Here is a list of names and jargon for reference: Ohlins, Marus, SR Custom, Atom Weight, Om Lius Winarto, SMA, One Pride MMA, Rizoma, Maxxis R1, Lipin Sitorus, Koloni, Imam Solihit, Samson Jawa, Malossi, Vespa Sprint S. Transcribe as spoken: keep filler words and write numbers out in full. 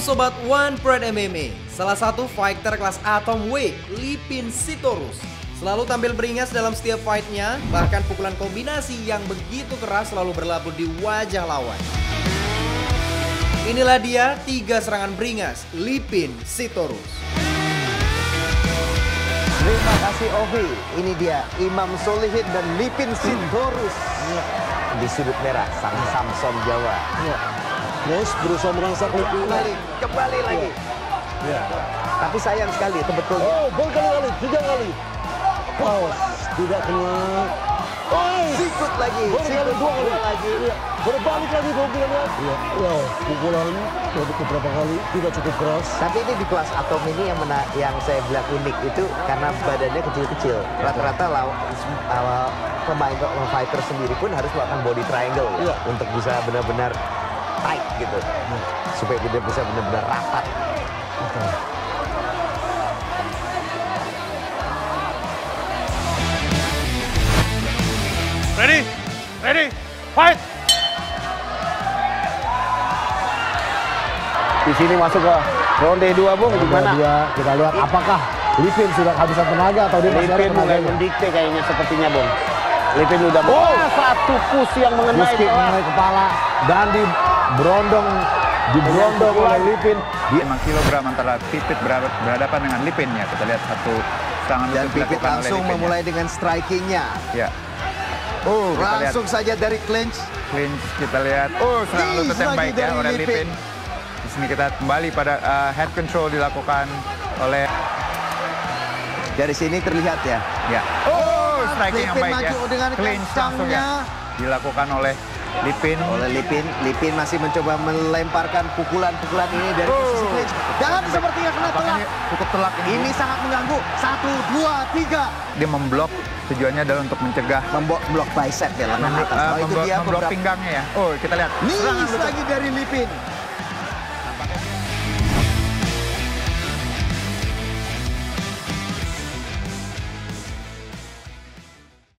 Sobat One Pride M M A, salah satu fighter kelas atomweight, Lipin Sitorus, selalu tampil beringas dalam setiap fightnya, bahkan pukulan kombinasi yang begitu keras selalu berlabuh di wajah lawan. Inilah dia tiga serangan beringas Lipin Sitorus. Terima kasih Ovi, ini dia Imam Solihit dan Lipin Sitorus. Di sudut merah, sang Samson Jawa. Terus berusaha merangsak Lipin. Kembali, kembali lagi. Ya. Tapi sayang sekali, itu betul. Oh, berkali-kali, tiga kali. Oh, tidak kena. Oh, sikut lagi, sikut dua kali lagi. Berbalik lagi pukulannya. Ya, wow, pukulan beberapa kali tidak cukup keras. Tapi ini di kelas atom ini yang mena yang saya bilang unik itu karena badannya kecil-kecil. Rata-rata lawan awal pemain fighter sendiri pun harus melakukan body triangle ya, untuk bisa benar-benar tight gitu, hmm. supaya kita bisa benar-benar rapat. Okay. Ready, ready, fight! Di sini masuk ke ronde dua, Bung. Gimana? Dia, kita lihat apakah Lipin sudah kehabisan tenaga atau dia masih ada tenaga? Mulai mendikte kayaknya sepertinya, Bung. Lipin udah oh, satu push yang mengenai kepala. kepala dan di Berondong, diberondong oleh Lipin. Memang kilogram antara pipit berhadapan dengan Lipinnya. Kita lihat satu tangan dan pipit langsung memulai dengan strikingnya. Ya. Oh, langsung saja dari clinch. Clinch kita lihat. Oh, serangan lutut yang baik ya oleh Lipin. Di sini kita kembali pada uh, head control dilakukan oleh. Dari sini terlihat ya. Ya. Oh, striking yang baik ya. Clinch langsung ya. Dilakukan oleh Lipin, oleh Lipin, Lipin masih mencoba melemparkan pukulan-pukulan ini dari posisi clinch. Dan sepertinya kena telak. Cukup telak ini. Ini sangat mengganggu. Satu, dua, tiga. Dia memblok. Tujuannya adalah untuk mencegah. Memblok bicep ya, lengan atas. Memblok pinggangnya ya. Oh, kita lihat. Nih lagi dari Lipin.